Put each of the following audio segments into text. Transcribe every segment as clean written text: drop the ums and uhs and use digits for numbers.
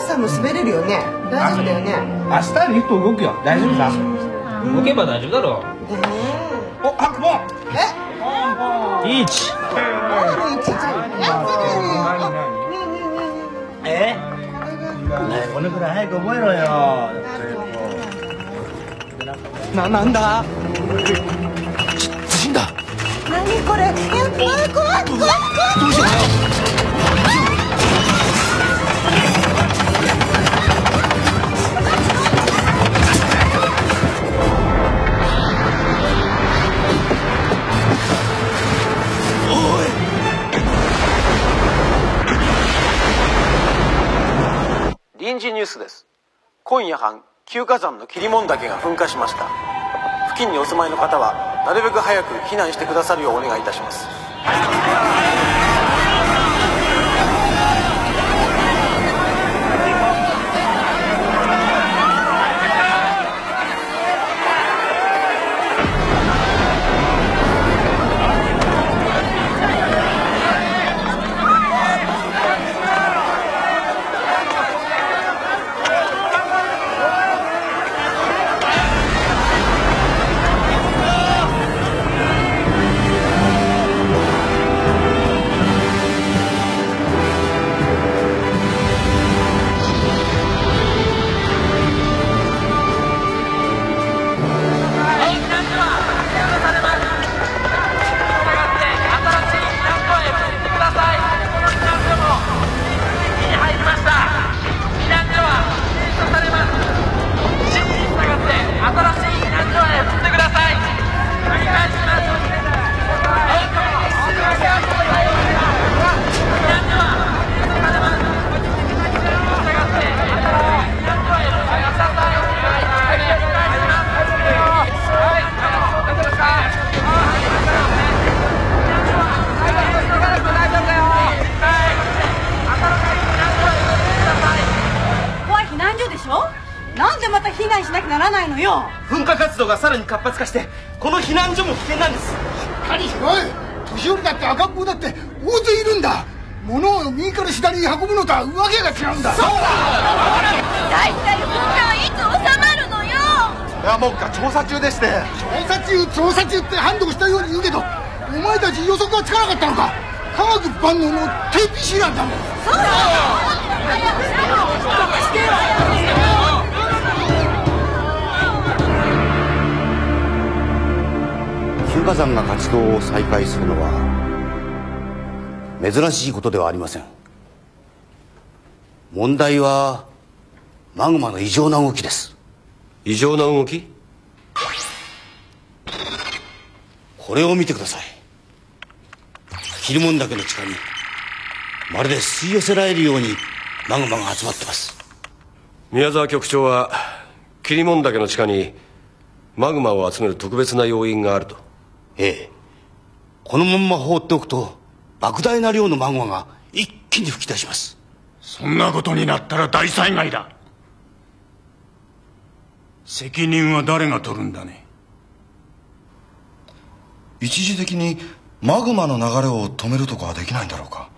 橋さんも滑れるよね。大丈夫だよね。明日はリフト動くよ。大丈夫さ。動けば大丈夫だろう。お、あ、もう。え。一。え。このくらい早く覚えろよ。なんだ。死んだ。何これ。怖い怖い怖い怖い。どうしたの。臨時ニュースです。今夜半、旧火山の霧門岳が噴火しました。付近にお住まいの方はなるべく早く避難してくださるようお願いいたします。噴火活動がさらに活発化して、この避難所も危険なんです。しっかりしろい。年寄りだって赤ん坊だって大勢いるんだ。物を右から左に運ぶのとはわけが違うんだ。そうだ、大体噴火はいつ収まるのよ。それはもうか調査中でして。調査中ってハンドルしたように言うけど、お前たち予測がつかなかったのか。科学万能の TPC なんだもん。そうだ、早く旧火山が活動を再開するのは珍しいことではありません。問題はマグマの異常な動きです。異常な動き？これを見てください。霧門岳の地下にまるで吸い寄せられるようにマグマが集まってます。宮沢局長は霧門岳の地下にマグマを集める特別な要因があると。ええ、このまま放っておくと莫大な量のマグマが一気に噴き出します。そんなことになったら大災害だ。責任は誰が取るんだね。一時的にマグマの流れを止めるとかはできないんだろうか。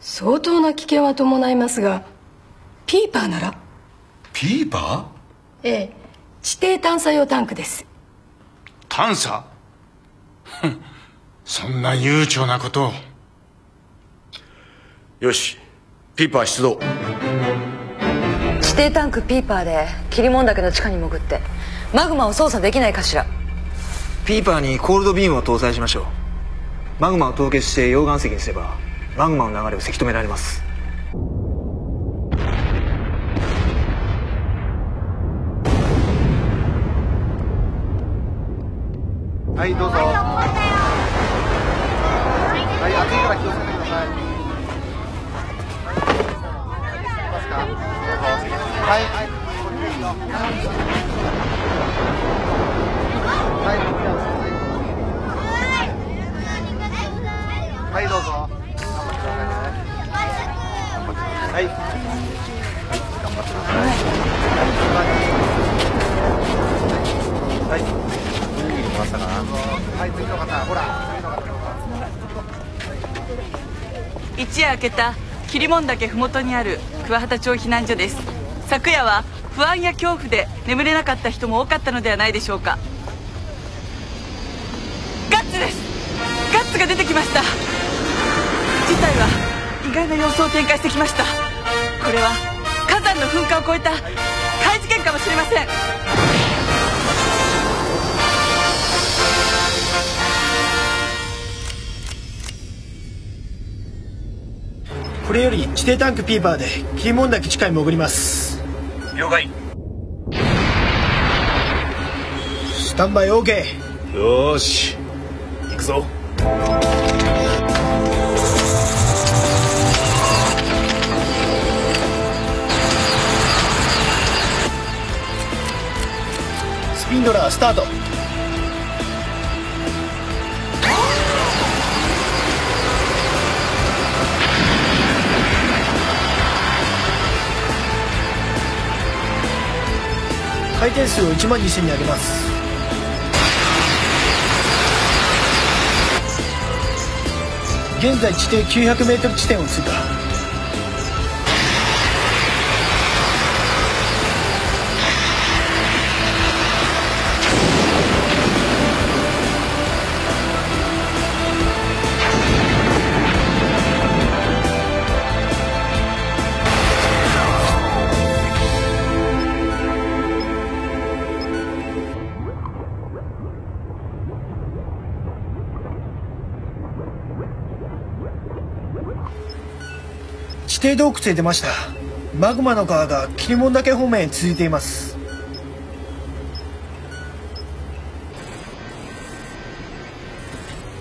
相当な危険は伴いますが、ピーパーなら。ピーパー？ええ、地底探査用タンクです。探査？そんな悠長なことを。よし、ピーパー出動。地底タンクピーパーで霧門岳の地下に潜ってマグマを操作できないかしら。ピーパーにコールドビームを搭載しましょう。マグマを凍結して溶岩石にすればマグマの流れをせき止められます。はい、どうぞ。はい、暑いから気をつけてください。はい、どうぞ。はい、頑張ってください。はい。一夜明けた霧門岳麓にある桑畑町避難所です。昨夜は不安や恐怖で眠れなかった人も多かったのではないでしょうか。ガッツです。ガッツが出てきました。事態は意外な様相を展開してきました。これは火山の噴火を超えた怪事件かもしれません。これより地底タンクピーパーで霧門岳地下へ潜ります。了解。スタンバイ OK。 よし行くぞ。スピンドラースタート。回転数を12000に上げます。現在地底900m地点を通過。地底洞窟へ出ました。マグマの川が霧門岳方面へ続いています。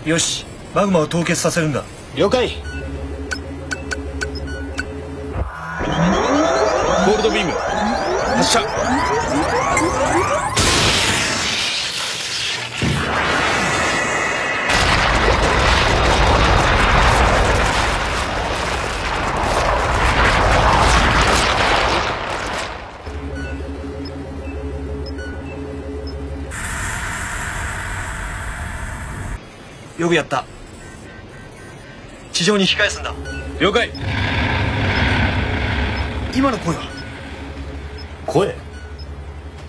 よし、マグマを凍結させるんだ。了解。ゴールドビーム発射。よくやった。地上に引き返すんだ。了解。今の声は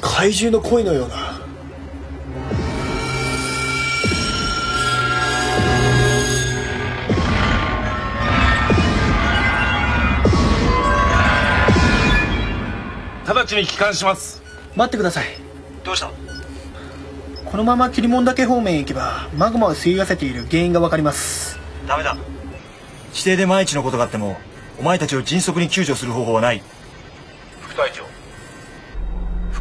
怪獣の声のような。直ちに帰還します。待ってください。どうした？このまま霧門岳方面へ行けばマグマを吸い寄せている原因が分かります。ダメだ。地底で万一のことがあってもお前たちを迅速に救助する方法はない。副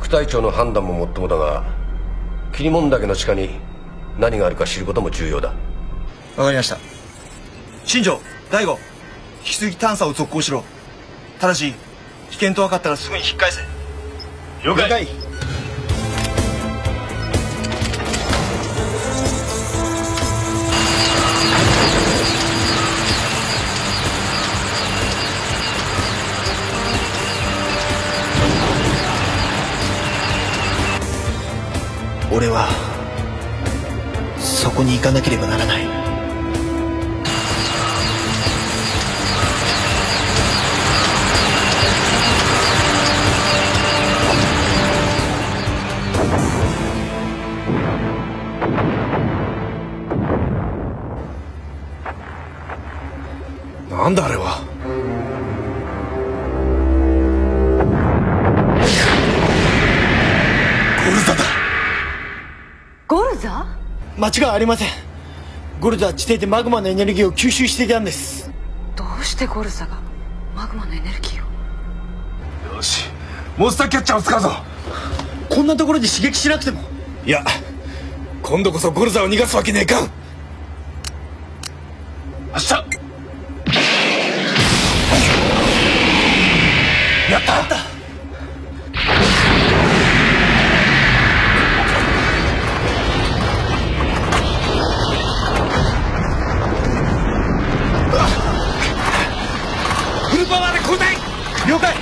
隊長の判断ももっともだが、霧門岳の地下に何があるか知ることも重要だ。分かりました。新庄、大吾、引き続き探査を続行しろ。ただし危険と分かったらすぐに引き返せ。了解。俺はそこに行かなければならない。なんだあれは。間違いありません。ゴルザ地底でマグマのエネルギーを吸収していたんです。どうしてゴルザがマグマのエネルギーを。よし、モンスターキャッチャーを使うぞ。こんなところで刺激しなくても。いや、今度こそゴルザを逃がすわけねえかん。発射。やったやった。了解。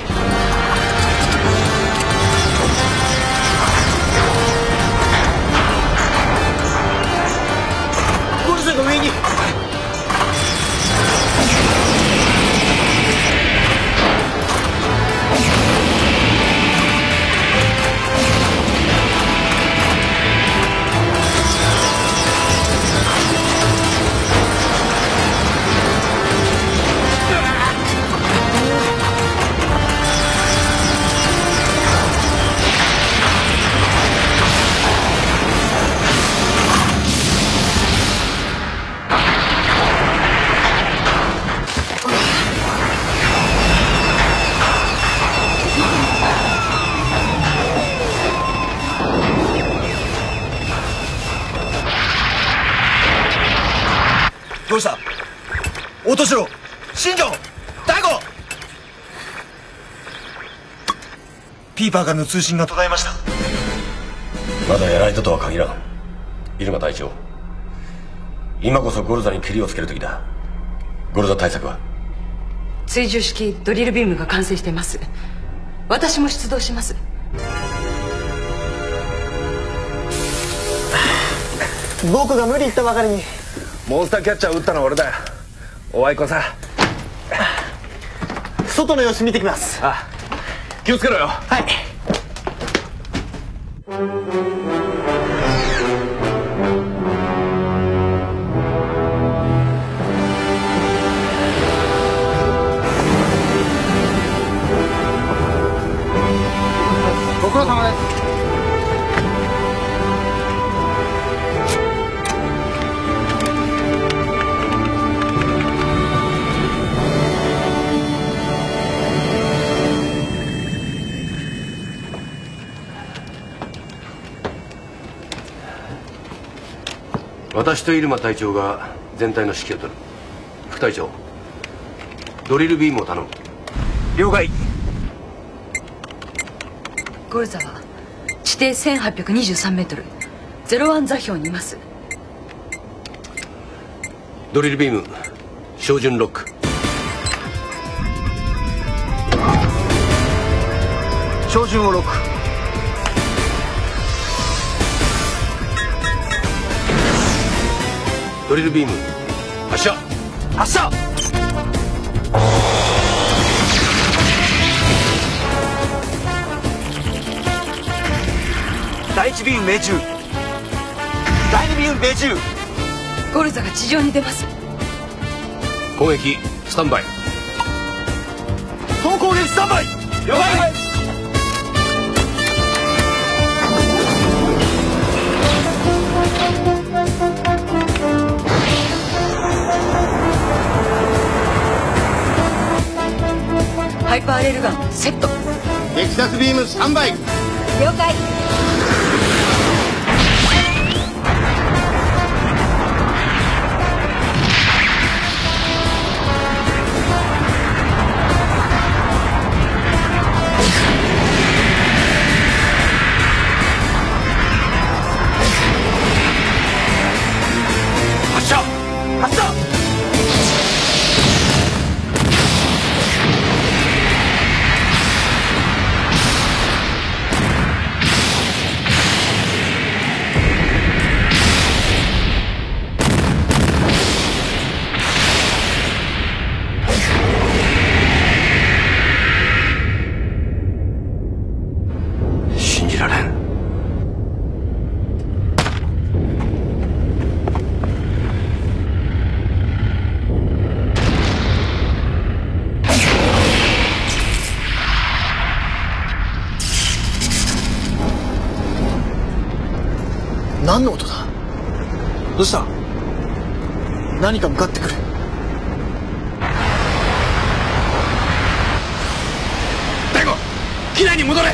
ゴルザの上に。どうした？音しろ、新庄、大吾。ピーパーからの通信が途絶えました。まだやられたとは限らん。入間隊長、今こそゴルザに蹴りをつける時だ。ゴルザ対策は追従式ドリルビームが完成しています。私も出動します。僕が無理言ったばかりに。モンスターキャッチャーを撃ったのは俺だよ。おあいこさん、外の様子見てきます。ああ、気をつけろよ。はい。ご苦労様です。私と入間隊長が全体の指揮を取る。副隊長、ドリルビームを頼む。了解。ゴルザは地底1823メートル、01座標にいます。ドリルビーム照準ロック。照準をロック。ドリルビーム発射。発射。第一ビーム命中。第二ビーム命中。ゴルザが地上に出ます。攻撃スタンバイ。総攻撃スタンバイ。了解。ハイパーレールガンセット。テキサスビームスタンバイ。了解。発射。発射。何の音だ？どうした？何か向かってくる。大吾、機内に戻れ。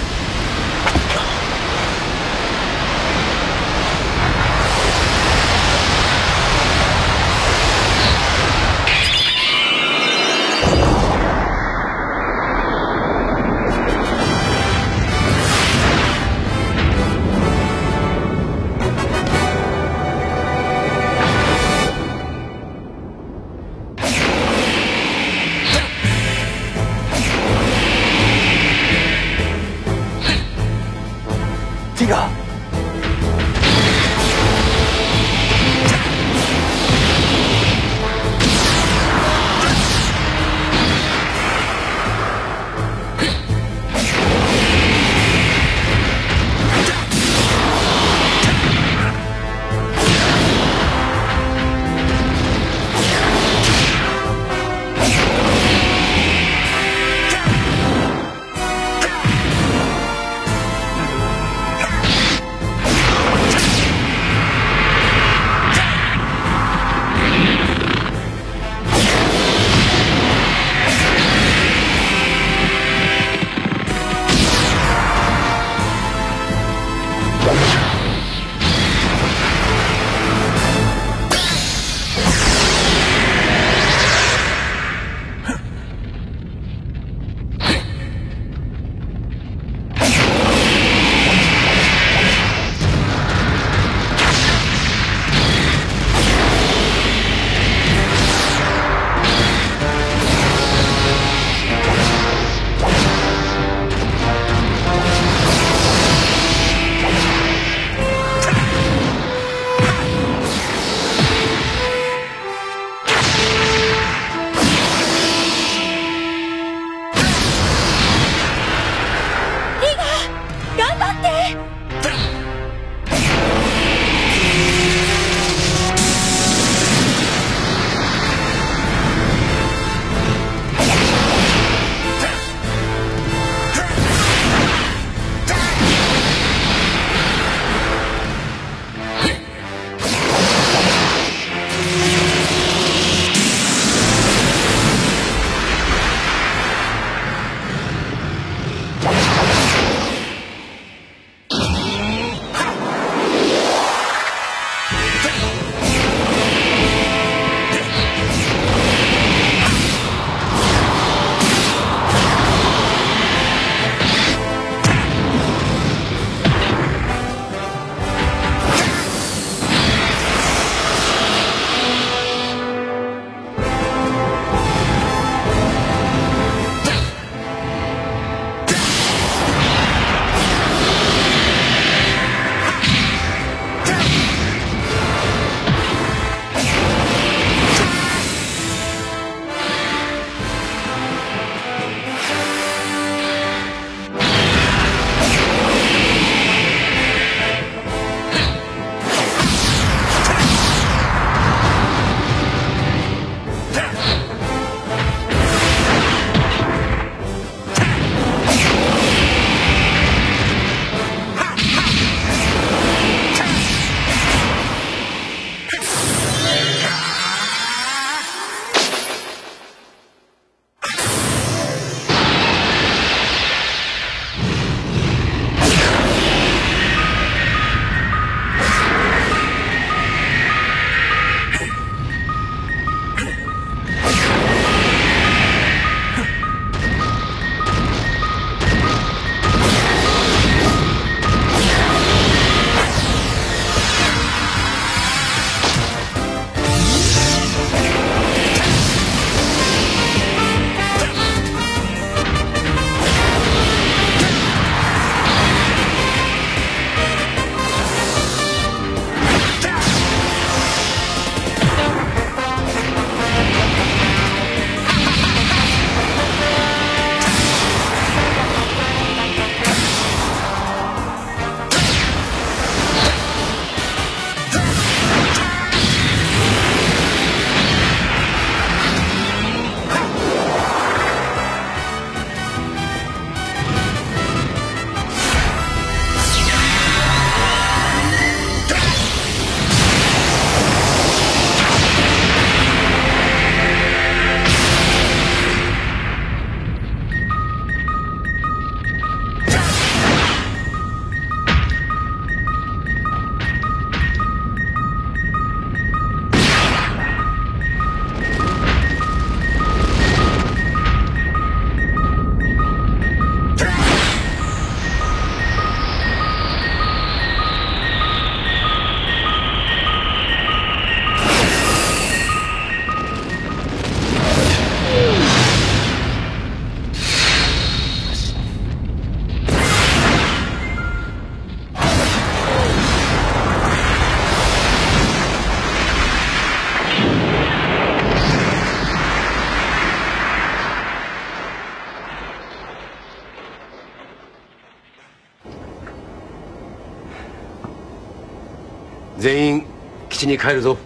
基地に帰るぞ。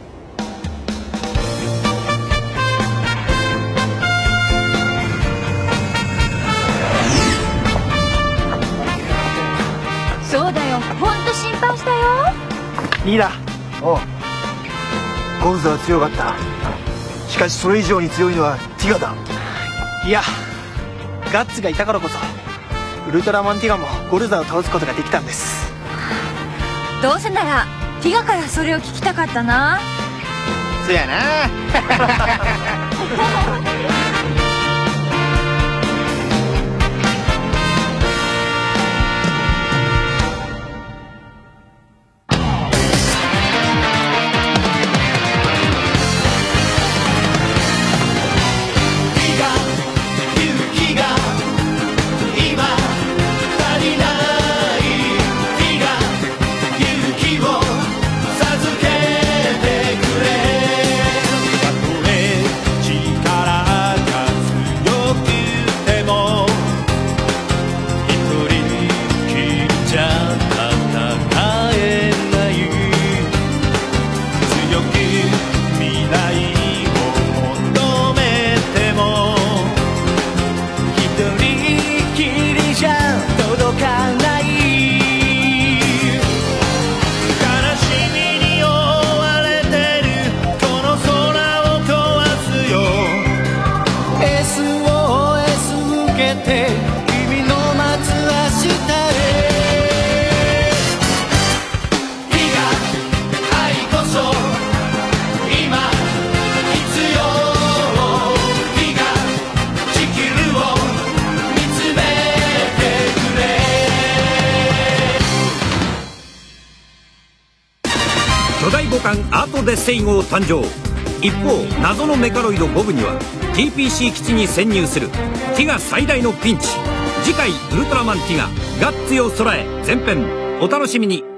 そうだよ、ほんと心配したよ。リーダー、おう、ゴンズは強かった。しかしそれ以上に強いのはティガだ。いや、ガッツがいたからこそウルトラマンティガもゴルザを倒すことができたんです。どうせならティガからそれを聞きたかったな。そやな。誕生。一方、謎のメカロイド5部には TPC 基地に潜入するティガ最大のピンチ。次回「ウルトラマンティガガッツよ空へ」前編お楽しみに。